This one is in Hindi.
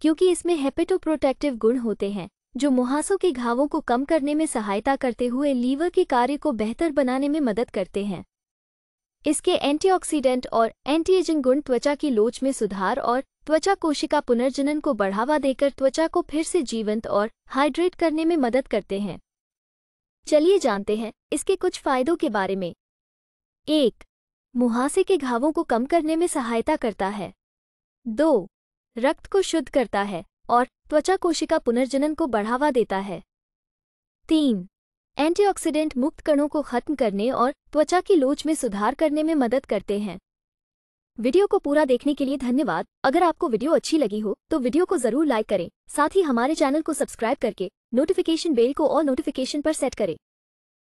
क्योंकि इसमें हेपेटोप्रोटेक्टिव गुण होते हैं जो मुहासों के घावों को कम करने में सहायता करते हुए लीवर के कार्य को बेहतर बनाने में मदद करते हैं। इसके एंटीऑक्सीडेंट और एंटीएजिंग गुण त्वचा की लोच में सुधार और त्वचा कोशिका पुनर्जनन को बढ़ावा देकर त्वचा को फिर से जीवंत और हाइड्रेट करने में मदद करते हैं। चलिए जानते हैं इसके कुछ फायदों के बारे में। 1. मुहासे के घावों को कम करने में सहायता करता है। 2. रक्त को शुद्ध करता है और त्वचा कोशिका पुनर्जनन को बढ़ावा देता है। 3. एंटीऑक्सीडेंट मुक्त कणों को खत्म करने और त्वचा की लोच में सुधार करने में मदद करते हैं। वीडियो को पूरा देखने के लिए धन्यवाद। अगर आपको वीडियो अच्छी लगी हो तो वीडियो को जरूर लाइक करें। साथ ही हमारे चैनल को सब्सक्राइब करके नोटिफिकेशन बेल को ऑल नोटिफिकेशन पर सेट करें।